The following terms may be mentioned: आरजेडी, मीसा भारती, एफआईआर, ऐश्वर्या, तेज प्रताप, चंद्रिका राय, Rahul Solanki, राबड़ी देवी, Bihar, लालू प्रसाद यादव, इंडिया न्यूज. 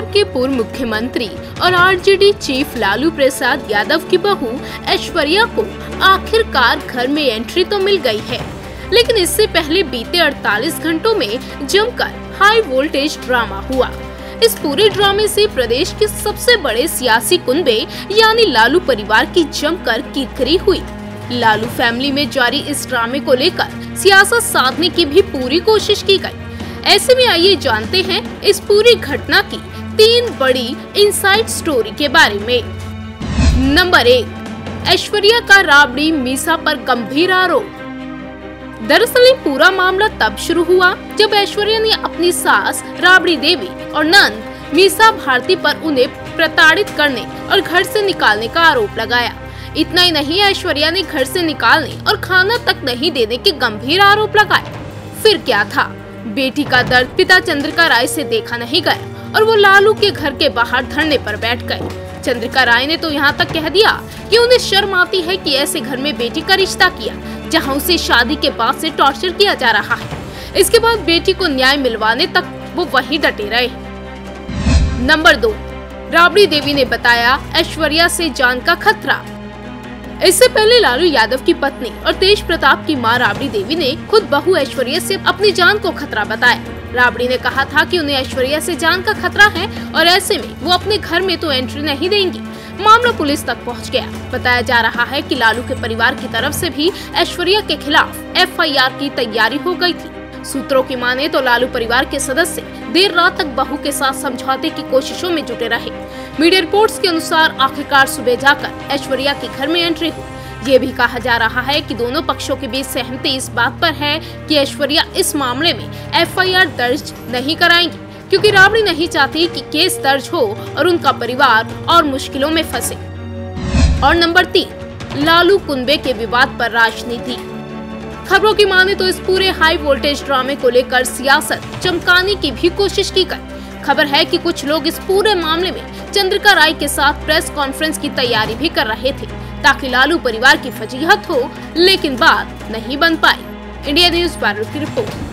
बिहार के पूर्व मुख्यमंत्री और आरजेडी चीफ लालू प्रसाद यादव की बहू ऐश्वर्या को आखिरकार घर में एंट्री तो मिल गई है, लेकिन इससे पहले बीते 48 घंटों में जमकर हाई वोल्टेज ड्रामा हुआ। इस पूरे ड्रामे से प्रदेश के सबसे बड़े सियासी कुनबे यानी लालू परिवार की जमकर किरकिरी हुई। लालू फैमिली में जारी इस ड्रामे को लेकर सियासत साधने की भी पूरी कोशिश की गयी। ऐसे में आइए जानते हैं इस पूरी घटना की 3 बड़ी इनसाइड स्टोरी के बारे में। नंबर 1, ऐश्वर्या का राबड़ी मीसा पर गंभीर आरोप। दरअसल पूरा मामला तब शुरू हुआ जब ऐश्वर्या ने अपनी सास राबड़ी देवी और नंद मीसा भारती पर उन्हें प्रताड़ित करने और घर से निकालने का आरोप लगाया। इतना ही नहीं, ऐश्वर्या ने घर से निकालने और खाना तक नहीं देने के गंभीर आरोप लगाए। फिर क्या था, बेटी का दर्द पिता चंद्रिका राय से देखा नहीं गया और वो लालू के घर के बाहर धरने पर बैठ गए। चंद्रिका राय ने तो यहाँ तक कह दिया कि उन्हें शर्म आती है कि ऐसे घर में बेटी का रिश्ता किया, जहाँ उसे शादी के बाद से टॉर्चर किया जा रहा है। इसके बाद बेटी को न्याय मिलवाने तक वो वहीं डटे रहे। नंबर 2, राबड़ी देवी ने बताया ऐश्वर्या से जान का खतरा। इससे पहले लालू यादव की पत्नी और तेज प्रताप की मां राबड़ी देवी ने खुद बहू ऐश्वर्या से अपनी जान को खतरा बताया। राबड़ी ने कहा था कि उन्हें ऐश्वर्या से जान का खतरा है और ऐसे में वो अपने घर में तो एंट्री नहीं देंगी। मामला पुलिस तक पहुंच गया। बताया जा रहा है कि लालू के परिवार की तरफ से भी ऐश्वर्या के खिलाफ एफआईआर की तैयारी हो गयी थी। सूत्रों की माने तो लालू परिवार के सदस्य देर रात तक बहू के साथ समझौते की कोशिशों में जुटे रहे। मीडिया रिपोर्ट्स के अनुसार आखिरकार सुबह जाकर ऐश्वर्या के घर में एंट्री हुई। ये भी कहा जा रहा है कि दोनों पक्षों के बीच सहमति इस बात पर है कि ऐश्वर्या इस मामले में एफआईआर दर्ज नहीं कराएंगी, क्योंकि राबड़ी नहीं चाहती कि केस दर्ज हो और उनका परिवार और मुश्किलों में फंसे। और नंबर 3, लालू कुनबे के विवाद पर राजनीति। खबरों की माने तो इस पूरे हाई वोल्टेज ड्रामे को लेकर सियासत चमकाने की भी कोशिश की गई। खबर है कि कुछ लोग इस पूरे मामले में चंद्रिका राय के साथ प्रेस कॉन्फ्रेंस की तैयारी भी कर रहे थे, ताकि लालू परिवार की फजीहत हो, लेकिन बात नहीं बन पाई। इंडिया न्यूज भारत की रिपोर्ट।